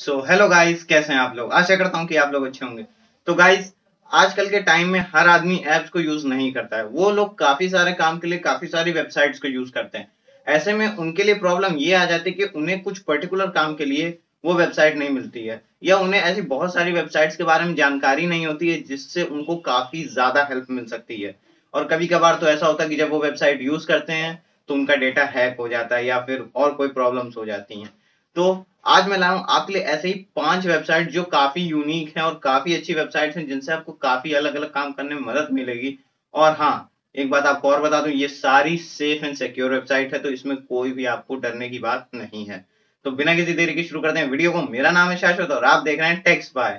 So hello guys, कैसे हैं आप लोग। आशा करता हूं कि आप लोग अच्छे होंगे। तो गाइस, आजकल के टाइम में हर आदमी ऐप्स को यूज नहीं करता है। वो लोग काफी सारे काम के लिए काफी सारी वेबसाइट्स को यूज करते हैं। ऐसे में उनके लिए प्रॉब्लम ये आ जाती है कि उन्हें कुछ पर्टिकुलर काम के लिए वो वेबसाइट नहीं मिलती है, या उन्हें ऐसी बहुत सारी वेबसाइट्स के बारे में जानकारी नहीं होती है जिससे उनको काफी ज्यादा हेल्प मिल सकती है। और कभी कभार तो ऐसा होता है कि जब वो वेबसाइट यूज करते हैं तो उनका डेटा हैक हो जाता है या फिर और कोई प्रॉब्लम्स हो जाती हैं। तो आज मैं लाया हूं आपके लिए ऐसे ही 5 वेबसाइट जो काफी यूनिक हैं और काफी अच्छी वेबसाइट्स हैं, जिनसे आपको काफी अलग अलग काम करने में मदद मिलेगी। और हाँ, एक बात आपको और बता दूं, ये सारी सेफ एंड सिक्योर वेबसाइट है, तो इसमें कोई भी आपको डरने की बात नहीं है। तो बिना किसी देरी के शुरू करते हैं वीडियो को। मेरा नाम है शाश्वत और आप देख रहे हैं टेक्सपाई।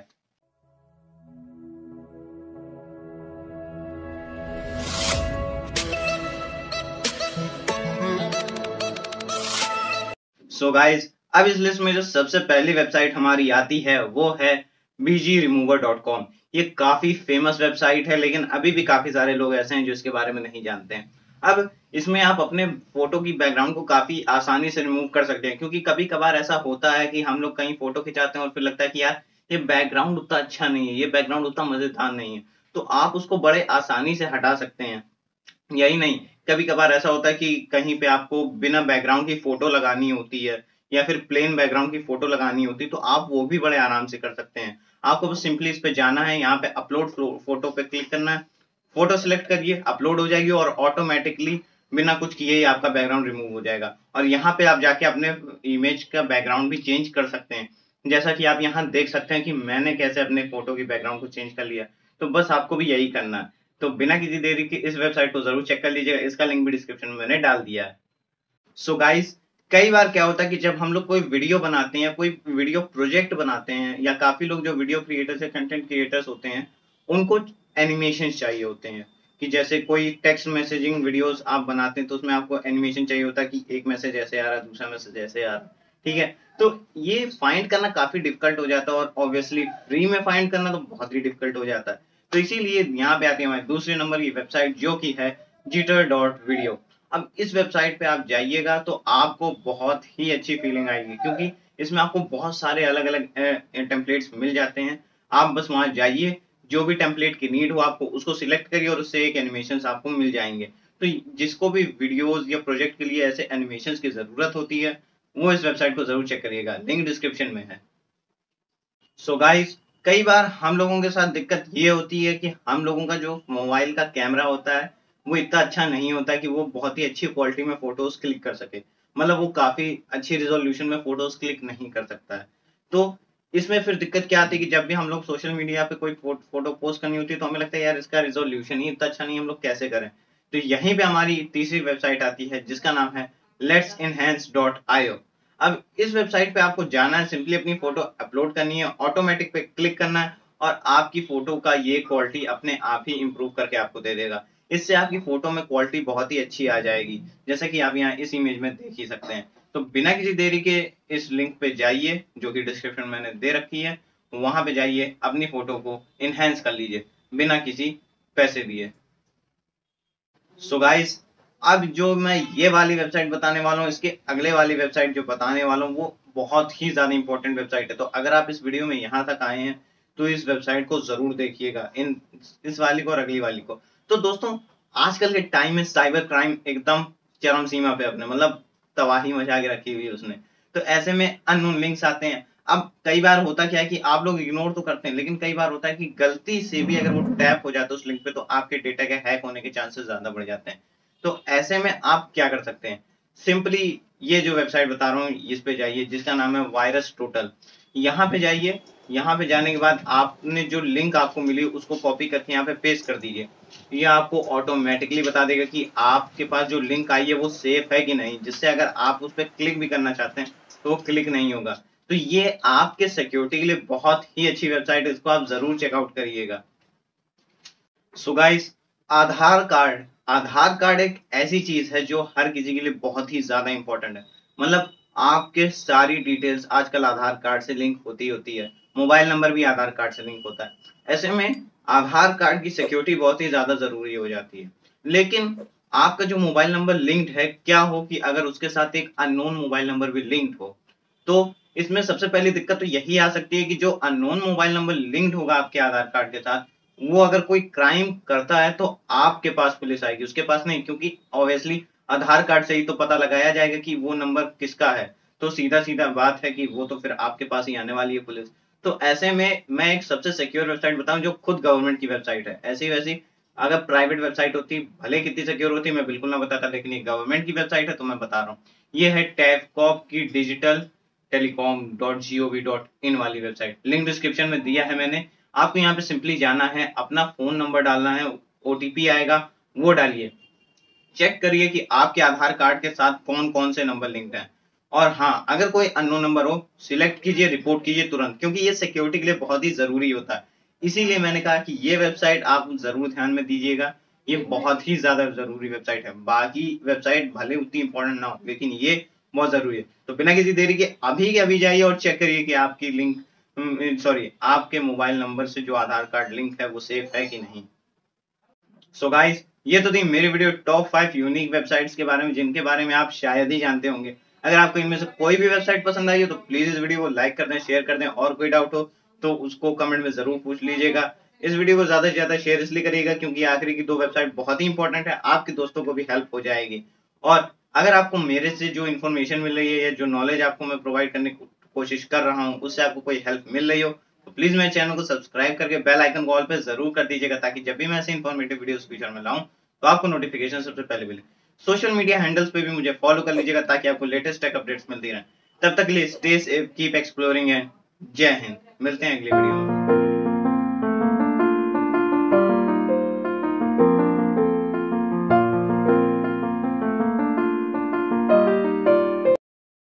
सो गाइस, अब इस लिस्ट में जो सबसे पहली वेबसाइट हमारी आती है वो है bgremover.com। ये काफी फेमस वेबसाइट है, लेकिन अभी भी काफी सारे लोग ऐसे हैं जो इसके बारे में नहीं जानते हैं। अब इसमें आप अपने फोटो की बैकग्राउंड को काफी आसानी से रिमूव कर सकते हैं, क्योंकि कभी कभार ऐसा होता है कि हम लोग कहीं फोटो खिंचाते हैं और फिर लगता है कि यार ये बैकग्राउंड उतना अच्छा नहीं है, ये बैकग्राउंड उतना मजेदार नहीं है, तो आप उसको बड़े आसानी से हटा सकते हैं। यही नहीं, कभी कभार ऐसा होता है कि कहीं पे आपको बिना बैकग्राउंड की फोटो लगानी होती है या फिर प्लेन बैकग्राउंड की फोटो लगानी होती है, तो आप वो भी बड़े आराम से कर सकते हैं। आपको बस सिंपली इस पे जाना है, यहाँ पे अपलोड फोटो पे क्लिक करना है, फोटो सिलेक्ट करिए, अपलोड हो जाएगी और ऑटोमेटिकली बिना कुछ किए ही आपका बैकग्राउंड रिमूव हो जाएगा। और यहाँ पे आप जाके अपने इमेज का बैकग्राउंड भी चेंज कर सकते हैं, जैसा कि आप यहाँ देख सकते हैं कि मैंने कैसे अपने फोटो की बैकग्राउंड को चेंज कर लिया। तो बस आपको भी यही करना है। तो बिना किसी देरी के इस वेबसाइट को जरूर चेक कर लीजिएगा, इसका लिंक भी डिस्क्रिप्शन में मैंने डाल दिया है। सो गाइस, कई बार क्या होता है कि जब हम लोग कोई वीडियो बनाते हैं, कोई वीडियो प्रोजेक्ट बनाते हैं, या काफी लोग जो वीडियो क्रिएटर्स या कंटेंट क्रिएटर्स होते हैं उनको एनिमेशन चाहिए होते हैं, कि जैसे कोई टेक्स्ट मैसेजिंग वीडियोस आप बनाते हैं तो उसमें आपको एनिमेशन चाहिए होता है कि एक मैसेज ऐसे आ रहा है, दूसरा मैसेज ऐसे आ रहा है, ठीक है। तो ये फाइंड करना काफी डिफिकल्ट हो जाता है, और ऑब्वियसली फ्री में फाइंड करना तो बहुत ही डिफिकल्ट हो जाता है। तो इसीलिए यहाँ पे आती है हमारी दूसरे नंबर की वेबसाइट, जो की है jitter.video। अब इस वेबसाइट पे आप जाइएगा तो आपको बहुत ही अच्छी फीलिंग आएगी, क्योंकि इसमें आपको बहुत सारे अलग अलग टेम्पलेट्स मिल जाते हैं। आप बस वहां जाइए, जो भी टेम्पलेट की नीड हो आपको उसको सिलेक्ट करिए और उससे एक एनिमेशंस आपको मिल जाएंगे। तो जिसको भी वीडियोस या प्रोजेक्ट के लिए ऐसे एनिमेशंस की जरूरत होती है वो इस वेबसाइट को जरूर चेक करिएगा, लिंक डिस्क्रिप्शन में है। सो गाइस, कई बार हम लोगों के साथ दिक्कत ये होती है कि हम लोगों का जो मोबाइल का कैमरा होता है वो इतना अच्छा नहीं होता कि वो बहुत ही अच्छी क्वालिटी में फोटोज क्लिक कर सके, मतलब वो काफी अच्छी रिजोल्यूशन में फोटोज क्लिक नहीं कर सकता है। तो इसमें फिर दिक्कत क्या आती है कि जब भी हम लोग सोशल मीडिया पे कोई फोटो पोस्ट करनी होती है तो हमें लगता है यार इसका रिजोल्यूशन ही इतना अच्छा नहीं, हम लोग कैसे करें। तो यहीं पे हमारी तीसरी वेबसाइट आती है जिसका नाम है Let's Enhance.io। अब इस वेबसाइट पे आपको जाना है, सिंपली अपनी फोटो अपलोड करनी है, ऑटोमेटिक पे क्लिक करना है और आपकी फोटो का ये क्वालिटी अपने आप ही इम्प्रूव करके आपको दे देगा। इससे आपकी फोटो में क्वालिटी बहुत ही अच्छी आ जाएगी, जैसा कि आप यहाँ इस इमेज में देख ही सकते हैं। तो बिना किसी देरी के इस लिंक पे जाइए, जो कि डिस्क्रिप्शन में मैंने दे रखी है, वहां पे जाइए, अपनी फोटो को इनहेंस कर लीजिए बिना किसी पैसे दिए। सो गाइस, अब जो मैं ये वाली वेबसाइट बताने वाला हूँ, इसके अगले वाली वेबसाइट जो बताने वाला हूँ वो बहुत ही ज्यादा इंपॉर्टेंट वेबसाइट है। तो अगर आप इस वीडियो में यहाँ तक आए हैं तो इस वेबसाइट को जरूर देखिएगा, इस वाली को और अगली वाली को। तो दोस्तों, आजकल के टाइम में साइबर क्राइम एकदम चरम सीमा पे अपने मतलब तबाही मचा के रखी हुई है उसने। तो ऐसे में अननोन लिंक्स आते हैं। अब कई बार होता क्या है कि आप लोग इग्नोर तो करते हैं, लेकिन कई बार होता है कि गलती से भी अगर वो टैप हो जाता है उस लिंक पे तो आपके डेटा के हैक होने के चांसेस ज्यादा बढ़ जाते हैं। तो ऐसे में आप क्या कर सकते हैं, सिंपली ये जो वेबसाइट बता रहा हूँ इस पे जाइए, जिसका नाम है VirusTotal। यहाँ पे जाइए, यहाँ पे जाने के बाद आपने जो लिंक आपको मिली उसको कॉपी करके यहाँ पे पेस्ट कर दीजिए। ये आपको ऑटोमेटिकली बता देगा कि आपके पास जो लिंक आई है वो सेफ है कि नहीं, जिससे अगर आप उस पर क्लिक भी करना चाहते हैं तो वो क्लिक नहीं होगा। तो ये आपके सिक्योरिटी के लिए बहुत ही अच्छी वेबसाइट है, इसको आप जरूर चेकआउट करिएगा। सो गाइस, आधार कार्ड एक ऐसी चीज है जो हर किसी के लिए बहुत ही ज्यादा इंपॉर्टेंट है, मतलब आपके सारी डिटेल्स आजकल आधार कार्ड से लिंक होती है, मोबाइल नंबर भी आधार कार्ड से लिंक होता है। ऐसे में आधार कार्ड की सिक्योरिटी बहुत ही ज्यादा जरूरी हो जाती है। लेकिन आपका जो मोबाइल नंबर लिंक्ड है, क्या हो कि अगर उसके साथ एक अननोन मोबाइल नंबर भी लिंक्ड हो, तो इसमें सबसे पहली दिक्कत तो यही आ सकती है कि जो अननोन मोबाइल नंबर लिंक्ड होगा आपके आधार कार्ड के साथ, वो अगर कोई क्राइम करता है तो आपके पास पुलिस आएगी, उसके पास नहीं, क्योंकि ऑब्वियसली आधार कार्ड से ही तो पता लगाया जाएगा कि वो नंबर किसका है। तो सीधा सीधा बात है कि वो तो फिर आपके पास ही आने वाली है पुलिस। तो ऐसे में मैं एक सबसे सिक्योर वेबसाइट बताऊं जो खुद गवर्नमेंट की वेबसाइट है। ऐसी वैसी अगर प्राइवेट वेबसाइट होती भले कितनी सिक्योर होती मैं बिल्कुल ना बताता, लेकिन ये गवर्नमेंट की वेबसाइट है तो मैं बता रहा हूँ। ये है टैफकॉप की digitaltelecom.gov.in वाली वेबसाइट, लिंक डिस्क्रिप्शन में दिया है मैंने। आपको यहाँ पे सिंपली जाना है, अपना फोन नंबर डालना है, ओटीपी आएगा वो डालिए, चेक करिए कि आपके आधार कार्ड के साथ कौन कौन से नंबर लिंक्ड हैं। और हाँ, अगर कोई अननोन नंबर हो सिलेक्ट कीजिए, रिपोर्ट कीजिए तुरंत, क्योंकि ये सिक्योरिटी के लिए बहुत ही जरूरी होता है। इसीलिए मैंने कहा कि ये वेबसाइट आप जरूर ध्यान में दीजिएगा, ये बहुत ही ज्यादा जरूरी वेबसाइट है। बाकी वेबसाइट भले उतनी इंपॉर्टेंट ना हो, लेकिन ये बहुत जरूरी है। तो बिना किसी देरी के अभी के अभी जाइए और चेक करिए कि आपकी लिंक आपके मोबाइल नंबर से जो आधार कार्ड लिंक है वो सेफ है कि नहीं। सो गाइस, ये तो थी मेरी वीडियो टॉप 5 यूनिक वेबसाइट्स के बारे में, जिनके बारे में आप शायद ही जानते होंगे। अगर आपको इनमें से कोई भी वेबसाइट पसंद आई हो तो प्लीज इस वीडियो को लाइक कर दें, शेयर कर दें, और कोई डाउट हो तो उसको कमेंट में जरूर पूछ लीजिएगा। इस वीडियो को ज्यादा से ज्यादा शेयर इसलिए करिएगा क्योंकि आखिरी की 2 वेबसाइट बहुत ही इंपॉर्टेंट है, आपके दोस्तों को भी हेल्प हो जाएगी। और अगर आपको मेरे से जो इन्फॉर्मेशन मिल रही है या जो नॉलेज आपको मैं प्रोवाइड करने की कोशिश कर रहा हूँ उससे आपको कोई हेल्प मिल रही हो तो प्लीज मेरे चैनल को सब्सक्राइब करके बेल आइकन को ऑल पे जरूर कर दीजिएगा, ताकि जब भी मैं ऐसे इन्फॉर्मेटिव वीडियोस फ्यूचर में लाऊं तो आपको नोटिफिकेशन सबसे पहले मिले। सोशल मीडिया हैंडल्स पे भी मुझे फॉलो कर लीजिएगा ताकि आपको लेटेस्ट टेक अपडेट्स मिलती रहे। तब तक के लिए stay safe, keep exploring and जय हिंद। मिलते हैं अगली वीडियो में।